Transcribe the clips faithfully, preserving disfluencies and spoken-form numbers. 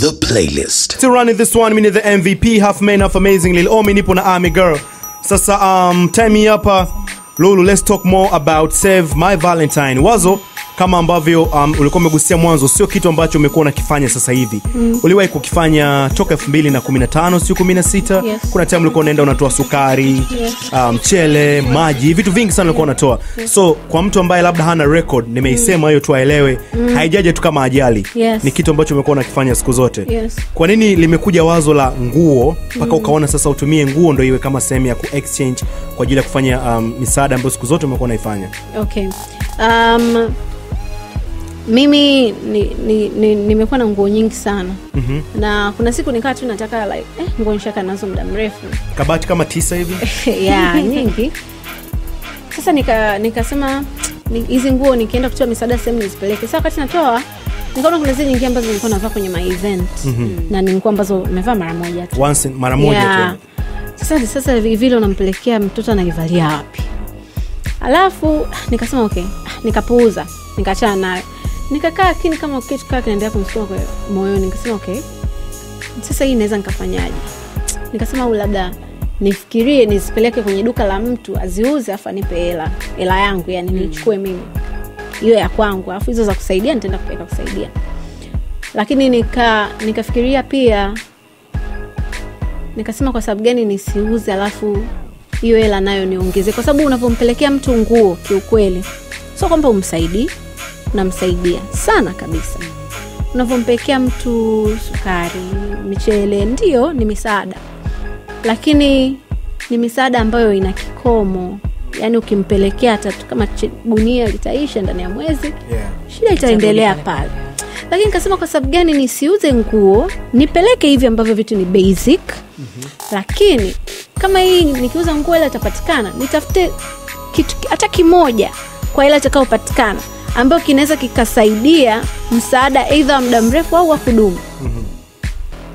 the playlist. To run in this one, mini the M V P, half man, half amazing, lil omi nipo na army girl. Sasa um Tammy hapa Lulu, let's talk more about Save My Valentine. Wazo kama ambavyo um, ulikuwa umegusia mwanzo, sio kitu ambacho umekuwa unakifanya sasa hivi. Mm. Uliwahi kukifanya toka elfu mbili na kumi na tano, sio kumi na sita. Yes. Kuna time ulikuwa unaenda unatoa sukari, mchele, yes. um, maji, vitu vingi sana ulikuwa unatoa. Yes. So kwa mtu ambaye labda hana record, nimeisema hiyo mm. tuaelewe, mm. haijaje tu kama ajali. Yes. Ni kitu ambacho umekuwa unakifanya siku zote. Yes. Kwa nini limekuja wazo la nguo mpaka mm. ukaona sasa utumie nguo ndio iwe kama sehemu ya ku-exchange kwa ajili ya kufanya um, misaada ambayo siku zote umekuwa unaifanya? Okay. Um Mimi nimekuwa ni, ni, ni na nguo nyingi sana. Mm -hmm. Na kuna siku nikaa tu nataka like eh nguo nishaka nazo muda mrefu. Kabati kama tisa hivi? Yeah, nyingi. Sasa nika nikasema hizi ni, nguo nikienda kutoa misaada sehemu nizipeleke. Sasa wakati natoa nikaona kuna zile nyingi ambazo nilikuwa navaa kwenye my event. Mm -hmm. Na nilikuwa ambazo nimevaa mara moja tu. Once mara moja yeah. tu. Sasa sasa vile unampelekea mtoto anaivalia wapi? Alafu nikasema okay, nikapuuza, nikaachana nayo. Nikakaa kini kama kitu kaka kinaendelea kumsukuma kwa moyoni, nikasema okay, sasa hii naweza nikafanyaje? Nikasema labda nifikirie nisipeleke kwenye duka la mtu aziuze afa nipe hela hela yangu, yani mm. nichukue mimi hiyo ya kwangu, afu hizo za kusaidia nitaenda kupeka kusaidia. Lakini nika nikafikiria pia, nikasema kwa sababu gani nisiuze alafu hiyo hela nayo niongeze, kwa sababu unapompelekea mtu nguo kiukweli sio kwamba umsaidii, namsaidia sana kabisa. Unavompekea mtu sukari, michele, ndio ni misaada. Lakini ni misaada ambayo ina kikomo. Yaani ukimpelekea hata kama gunia litaisha ndani ya mwezi, yeah. shida itaendelea pale. Lakini nikasema kwa sababu gani nisiuze nguo, nipeleke hivi ambavyo vitu ni basic. Mm -hmm. Lakini kama hii nikiuza nguo ile itapatikana, nitafute kitu hata kimoja kwa ile itakayopatikana ambao kinaweza kikasaidia msaada either muda mrefu au wa kudumu. Mhm. Mm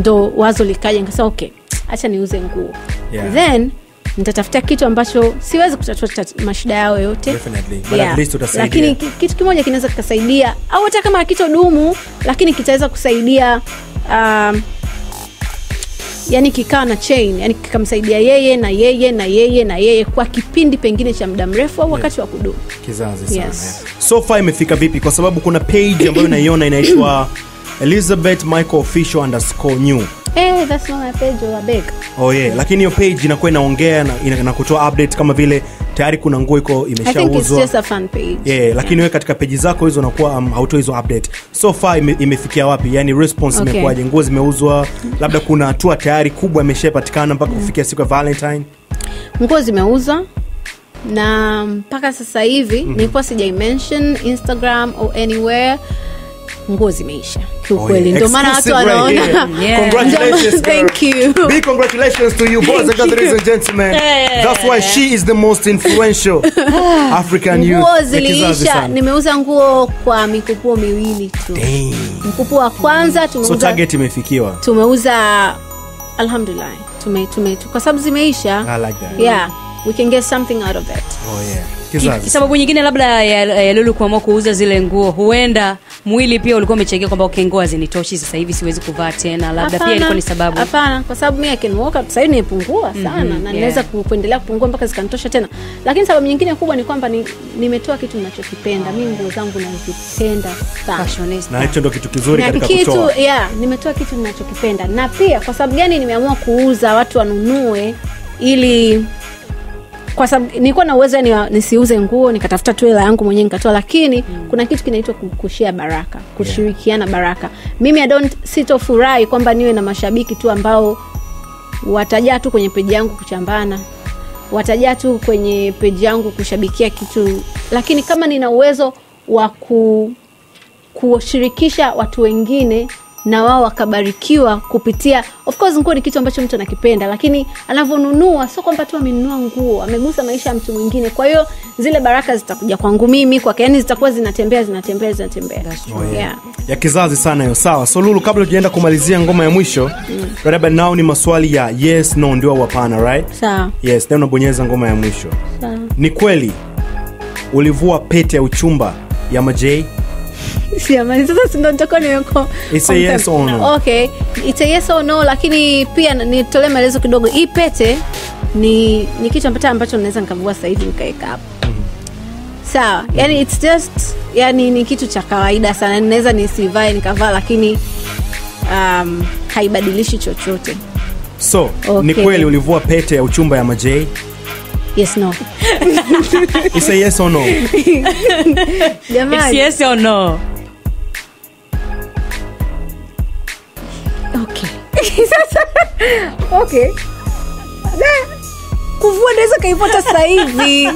Ndo wazo likaje, nikasema okay, acha niuze nguo. Yeah. Then nitatafuta kitu ambacho siwezi kutatua mashida yao yote. Definitely. But yeah. at least utasaidia. Lakini kitu kimoja kinaweza kikasaidia, au hata kama hakitodumu lakini kitaweza kusaidia um yani kikaa na chain, yani kikamsaidia yeye na yeye na yeye na yeye kwa kipindi pengine cha muda mrefu au wakati wa kudumu. Kizazi sana. Yes. So far imefika vipi? Kwa sababu kuna page ambayo naiona inaitwa Elizabeth Michael Official underscore new. Eh, that's not my page or big. Oh yeah, lakini hiyo page inakuwa inaongea na, ina, na kutoa update kama vile tayari kuna nguo iko imeshauzwa. I think it's just a fan page. Yeah, yeah. Lakini wewe katika page zako hizo unakuwa um, hautoa hizo update. So far ime, imefikia wapi? Yaani response imekuwaje? Okay. Nguo zimeuzwa, labda kuna hatua tayari kubwa imeshapatikana mpaka mm. kufikia siku ya Valentine. Nguo zimeuzwa na mpaka sasa hivi mm -hmm. nilikuwa sijai mention Instagram or anywhere. Nguo zimeisha kiukweli, ndio maana watu wanaona. Congratulations. Thank you. Big congratulations to you boys and girls, ladies and gentlemen. Yeah. That's why she is the most influential African youth. Nguo zimeisha. Nimeuza nguo kwa mikupuo miwili tu. Mkupuo wa kwanza tumeuza. So target imefikiwa. Tumeuza alhamdulillah. Tume tume kwa sababu zimeisha. I like that. Yeah. We can get something out of that. Oh yeah. Kizazi. Sababu nyingine labda ya, ya Lulu kuamua kuuza zile nguo, huenda mwili pia ulikuwa umechegea kwamba okay nguo hazinitoshi sasa hivi siwezi kuvaa tena, labda apana, pia ilikuwa ni sababu. Hapana, kwa sababu mimi I can walk up sasa hivi nimepungua sana, mm -hmm, na ninaweza yeah. kuendelea kupungua mpaka zikanitosha tena. Lakini sababu nyingine kubwa ni kwamba nimetoa ni kitu ninachokipenda. Oh. Mimi nguo zangu nazipenda sana. Fashionista. Na hicho ndio kitu kizuri katika kutoa. Kitu yeah, nimetoa kitu ninachokipenda. Na pia kwa sababu gani nimeamua kuuza watu wanunue, ili kwa sababu nilikuwa na uwezo ni nisiuze nguo nikatafuta tu hela yangu mwenyewe nikatoa, lakini mm. kuna kitu kinaitwa kushare baraka, kushirikiana yeah. baraka. Mimi I don't sitofurahi kwamba niwe na mashabiki tu ambao watajaa tu kwenye peji yangu kuchambana, watajaa tu kwenye peji yangu kushabikia kitu, lakini kama nina uwezo wa ku kushirikisha watu wengine na wao wakabarikiwa kupitia, of course nguo ni kitu ambacho mtu anakipenda, lakini anavonunua sio kwamba tu amenunua nguo, amegusa maisha ya mtu mwingine. Kwa hiyo zile baraka zitakuja kwangu mimi, kwa kaeni zitakuwa zinatembea zinatembea zinatembea. Oh, yeah. Yeah. Ya kizazi sana hiyo. Sawa. So Lulu, kabla tujaenda kumalizia ngoma ya mwisho, mm. rather now ni maswali ya yes no ndio hapana, right? Sawa. Yes, then unabonyeza ngoma ya mwisho. Sawa. Ni kweli ulivua pete ya uchumba ya Majay? Siamani sasa sindo nitakuwa nimeko. It's a yes or no. Okay, it's a yes or no, lakini pia nitolee maelezo kidogo. Hii pete ni ni kitu ambacho ambacho naweza nikavua sasa hivi nikaweka hapo. Sawa, yani it's just yani ni kitu cha kawaida sana. Ninaweza nisivae nikavaa lakini um haibadilishi chochote. So, okay. Ni kweli ulivua pete ya uchumba ya Majay? Yes, no. It's a yes or no. It's yes or no. Okay. Okay. Kuvua naweza kaipata sasa hivi.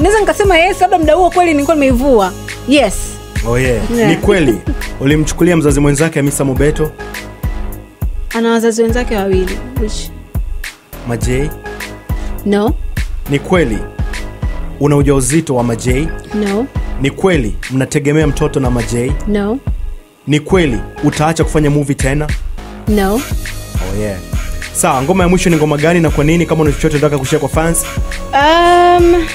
Naweza nikasema yes labda mda huo kweli nilikuwa nimeivua. Yes. Oh yeah. Yeah. Ni kweli ulimchukulia mzazi mwenzake Hamisa Mobetto? Ana wazazi wenzake wawili. Which? Majay? No. Ni kweli una ujauzito wa Majay? No. Ni kweli mnategemea mtoto na Majay? No. Ni kweli utaacha kufanya movie tena? No. Oh yeah. Sawa, ngoma ya mwisho ni ngoma gani na kwa nini, kama una chochote unataka kushare kwa fans? Um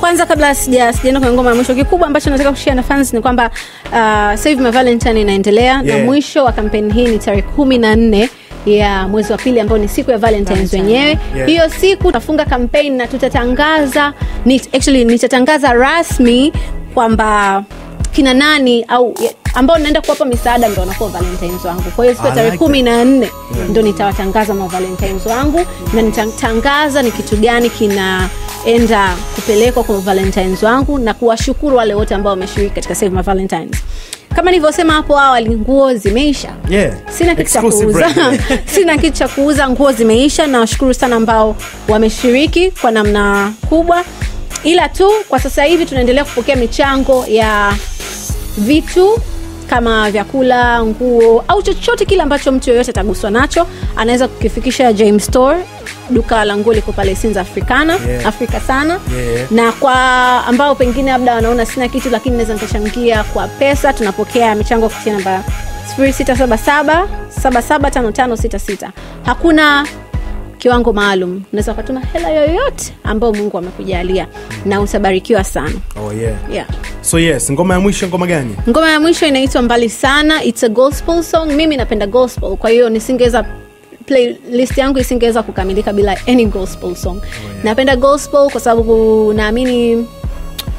Kwanza kabla sija sijaenda kwa ngoma ya mwisho, kikubwa ambacho nataka kushare na fans ni kwamba uh, Save My Valentine inaendelea, yeah. Na mwisho wa kampeni hii ni tarehe kumi na nne ya yeah, mwezi wa pili ambao ni siku ya Valentine's wenyewe. Yeah. Hiyo siku tutafunga campaign na tutatangaza ni actually nitatangaza rasmi kwamba kina nani au ambao naenda kuwapa misaada ndio wanakuwa Valentine's wangu. Kwa hiyo siku tarehe kumi na nne ndio nitawatangaza ma Valentine's wangu, na nitatangaza ni kitu gani kina enda kupelekwa kwa Valentine's wangu na kuwashukuru wale wote ambao wameshiriki katika Save My Valentine's. Kama nilivyosema hapo awali, nguo zimeisha. Yeah. Sina kitu cha kuuza. Sina kitu cha kuuza, nguo zimeisha, na washukuru sana ambao wameshiriki kwa namna kubwa. Ila tu kwa sasa hivi tunaendelea kupokea michango ya vitu kama vyakula, nguo au chochote kile ambacho mtu yeyote ataguswa nacho, anaweza kukifikisha James Store, duka la nguo liko pale Sinza Africana, yeah. Afrika sana. Yeah. Na kwa ambao pengine labda wanaona sina kitu lakini naweza nikachangia kwa pesa, tunapokea michango kupitia namba sifuri sita saba saba, saba saba tano tano sita sita. Hakuna kiwango maalum. Unaweza kutuma hela yoyote ambayo Mungu amekujalia na utabarikiwa sana. Oh yeah. Yeah. So yes, ngoma ya mwisho ngoma gani? Ngoma ya mwisho inaitwa Mbali Sana. It's a gospel song. Mimi napenda gospel. Kwa hiyo nisingeweza playlist yangu isingeweza kukamilika bila any gospel song. Oh yeah. Napenda gospel kwa sababu naamini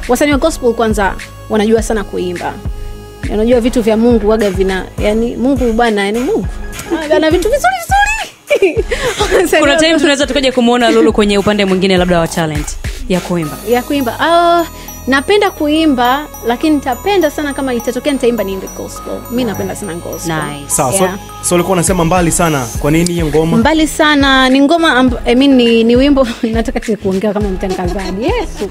wasanii wa gospel kwanza wanajua sana kuimba. Wanajua vitu vya Mungu waga vina, yani Mungu bwana, yani Mungu. Ana vitu vizuri vizuri. Kuna time tunaweza tukaje kumuona Lulu kwenye upande mwingine labda wa talent ya kuimba. Ya kuimba. Ah, uh, napenda kuimba lakini nitapenda sana kama itatokea nitaimba ni gospel. Mimi napenda sana gospel. Nice. Sawa. Yeah. So, so ulikuwa unasema Mbali Sana. Kwa nini hiyo ngoma? Mbali Sana ni ngoma, I mean ni, ni wimbo nataka kuongea kama mtangazaji. Yesu.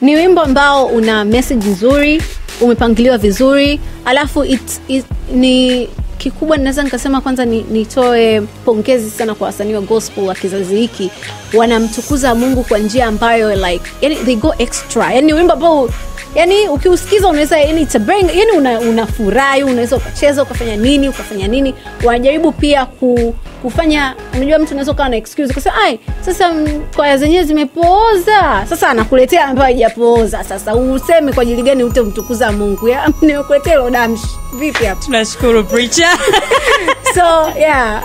Ni wimbo ambao una message nzuri, umepangiliwa vizuri, alafu it, it ni kikubwa naweza nikasema kwanza ni, nitoe pongezi sana kwa wasanii wa gospel wa kizazi hiki. Wanamtukuza Mungu kwa njia ambayo like yani they go extra. Yani wimbo ambao yani ukiusikiza unaweza yani it's a bring, yani una, unafurahi, unaweza ukacheza, ukafanya nini, ukafanya nini. Wanajaribu pia ku, kufanya, unajua mtu unaweza kuwa na excuse kusema ai sasa kwaya zenyewe zimepooza. Sasa anakuletea ambayo hajapooza. Sasa useme kwa ajili gani utamtukuza Mungu? Ya nimekuletea lodamshi. Vipi hapo? Tunashukuru preacher. So, yeah.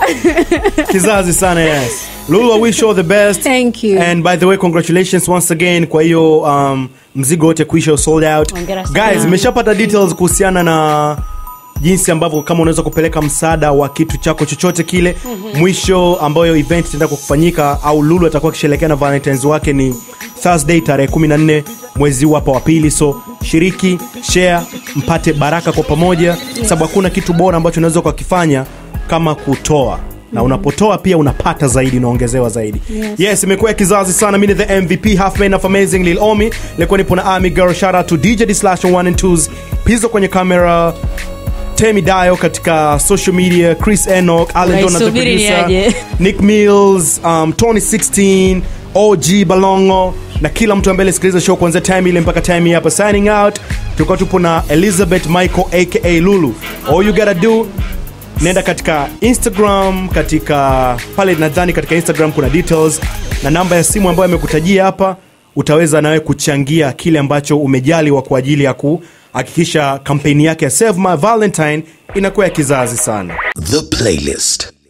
Kizazi sana, yes. Lulu, we show the best. Thank you. And by the way, congratulations once again kwa hiyo um mzigo wote kuisha sold out. Guys, mmeshapata details kuhusiana na jinsi ambavyo kama unaweza kupeleka msaada wa kitu chako chochote kile. Mm-hmm. Mwisho ambayo event itaenda kufanyika au Lulu atakuwa akisherehekea na Valentine's wake ni Thursday tarehe kumi na nne mwezi huu hapa wa pili. So shiriki, share, mpate baraka kwa pamoja. Yes. Sababu hakuna kitu bora ambacho unaweza kukifanya kama kutoa. Na unapotoa pia unapata zaidi, unaongezewa zaidi. Yes, yes, imekuwa kizazi sana. Mimi ni the M V P Halfman of Amazing Lil Omi. Nilikuwa nipo na Army Girl. Shout out to D J Dislash one and twos. Pizo kwenye kamera, Tammy Dio katika social media, Chris Enoch Allen Donald the producer, Nick Mills, um, Tony sixteen, O G Balongo na kila mtu ambaye sikiliza show kuanzia time ile mpaka time hapa. Signing out, tulikuwa tupo na Elizabeth Michael aka Lulu. All you gotta do, nenda katika Instagram, katika pale nadhani katika Instagram kuna details na namba ya simu ambayo amekutajia hapa, utaweza nawe kuchangia kile ambacho umejaliwa kwa ajili ya ku hakikisha kampeni yake ya Save My Valentine inakuwa ya kizazi sana. The playlist.